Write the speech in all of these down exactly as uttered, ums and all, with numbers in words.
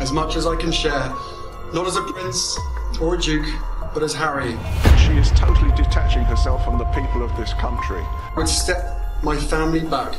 as much as I can share, not as a prince or a duke, but as Harry. She is totally detaching herself from the people of this country. I would step my family back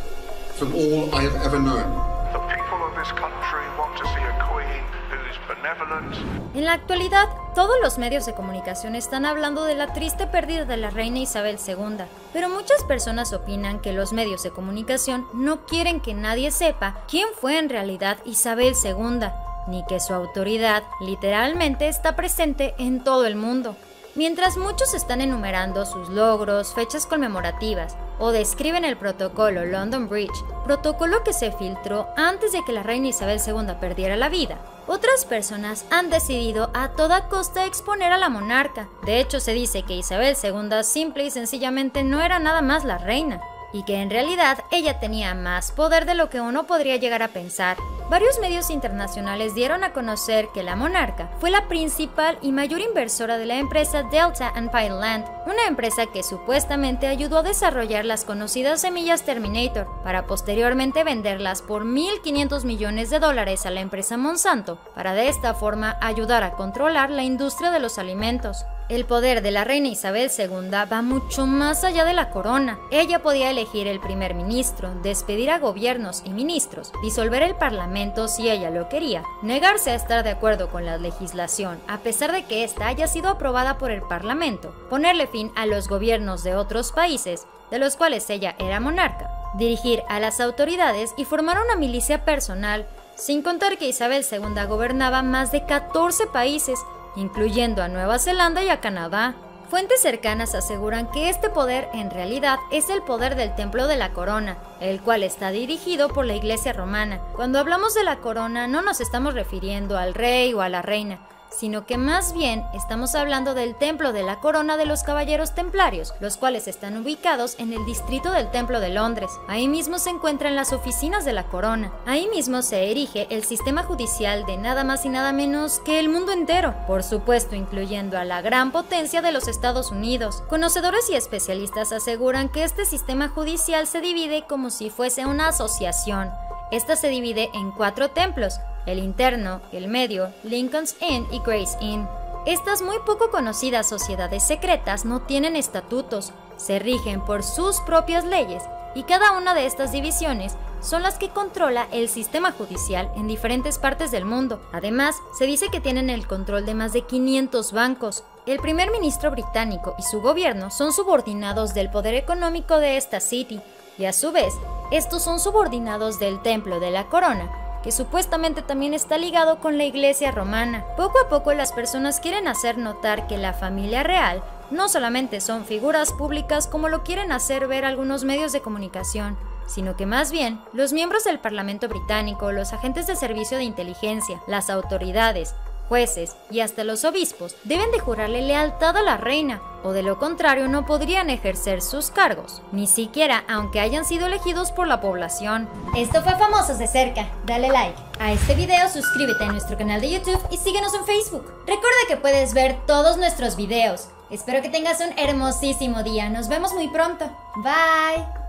from all I have ever known. The people of this country want to see a queen who is benevolent. En la actualidad, todos los medios de comunicación están hablando de la triste pérdida de la reina Isabel segunda, pero muchas personas opinan que los medios de comunicación no quieren que nadie sepa quién fue en realidad Isabel segunda, ni que su autoridad literalmente está presente en todo el mundo. Mientras muchos están enumerando sus logros, fechas conmemorativas o describen el protocolo London Bridge, protocolo que se filtró antes de que la reina Isabel segunda perdiera la vida, otras personas han decidido a toda costa exponer a la monarca. De hecho, se dice que Isabel segunda simple y sencillamente no era nada más la reina, y que en realidad ella tenía más poder de lo que uno podría llegar a pensar. Varios medios internacionales dieron a conocer que la monarca fue la principal y mayor inversora de la empresa Delta and Pine Land, una empresa que supuestamente ayudó a desarrollar las conocidas semillas Terminator, para posteriormente venderlas por mil quinientos millones de dólares a la empresa Monsanto, para de esta forma ayudar a controlar la industria de los alimentos. El poder de la reina Isabel segunda va mucho más allá de la corona. Ella podía elegir el primer ministro, despedir a gobiernos y ministros, disolver el parlamento si ella lo quería, negarse a estar de acuerdo con la legislación a pesar de que ésta haya sido aprobada por el parlamento, ponerle fin a los gobiernos de otros países, de los cuales ella era monarca, dirigir a las autoridades y formar una milicia personal, sin contar que Isabel segunda gobernaba más de catorce países, incluyendo a Nueva Zelanda y a Canadá. Fuentes cercanas aseguran que este poder en realidad es el poder del Templo de la Corona, el cual está dirigido por la Iglesia Romana. Cuando hablamos de la corona no nos estamos refiriendo al rey o a la reina, sino que más bien estamos hablando del Templo de la Corona de los Caballeros Templarios, los cuales están ubicados en el distrito del Templo de Londres. Ahí mismo se encuentran las oficinas de la Corona. Ahí mismo se erige el sistema judicial de nada más y nada menos que el mundo entero, por supuesto incluyendo a la gran potencia de los Estados Unidos. Conocedores y especialistas aseguran que este sistema judicial se divide como si fuese una asociación. Esta se divide en cuatro templos: el interno, el medio, Lincoln's Inn y Grace Inn. Estas muy poco conocidas sociedades secretas no tienen estatutos, se rigen por sus propias leyes, y cada una de estas divisiones son las que controla el sistema judicial en diferentes partes del mundo. Además, se dice que tienen el control de más de quinientos bancos. El primer ministro británico y su gobierno son subordinados del poder económico de esta city, y a su vez, estos son subordinados del Templo de la Corona, que supuestamente también está ligado con la Iglesia Romana. Poco a poco las personas quieren hacer notar que la familia real no solamente son figuras públicas como lo quieren hacer ver algunos medios de comunicación, sino que más bien los miembros del Parlamento británico, los agentes de servicio de inteligencia, las autoridades, jueces y hasta los obispos deben de jurarle lealtad a la reina, o de lo contrario no podrían ejercer sus cargos, ni siquiera aunque hayan sido elegidos por la población. Esto fue Famosos de Cerca. Dale like a este video, suscríbete a nuestro canal de YouTube y síguenos en Facebook. Recuerda que puedes ver todos nuestros videos. Espero que tengas un hermosísimo día. Nos vemos muy pronto. Bye.